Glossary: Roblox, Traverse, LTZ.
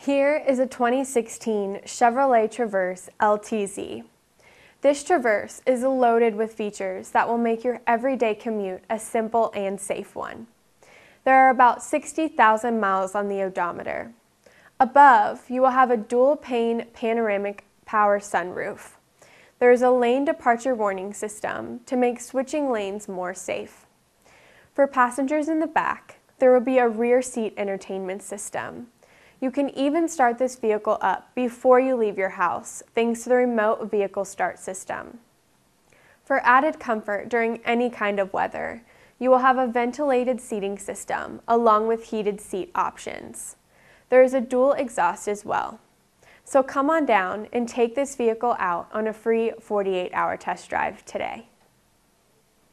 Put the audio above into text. Here is a 2016 Chevrolet Traverse LTZ. This Traverse is loaded with features that will make your everyday commute a simple and safe one. There are about 60,000 miles on the odometer. Above, you will have a dual-pane panoramic power sunroof. There is a lane departure warning system to make switching lanes more safe. For passengers in the back, there will be a rear seat entertainment system. You can even start this vehicle up before you leave your house, thanks to the remote vehicle start system. For added comfort during any kind of weather, you will have a ventilated seating system along with heated seat options. There is a dual exhaust as well. So come on down and take this vehicle out on a free 48-hour test drive today.